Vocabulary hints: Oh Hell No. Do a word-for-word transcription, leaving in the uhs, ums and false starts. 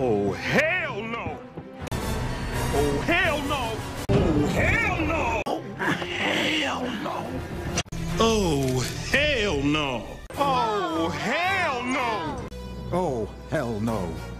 Oh hell no! Oh hell no! Oh hell no! Oh hell no! Oh hell no! Oh hell no! Oh hell no!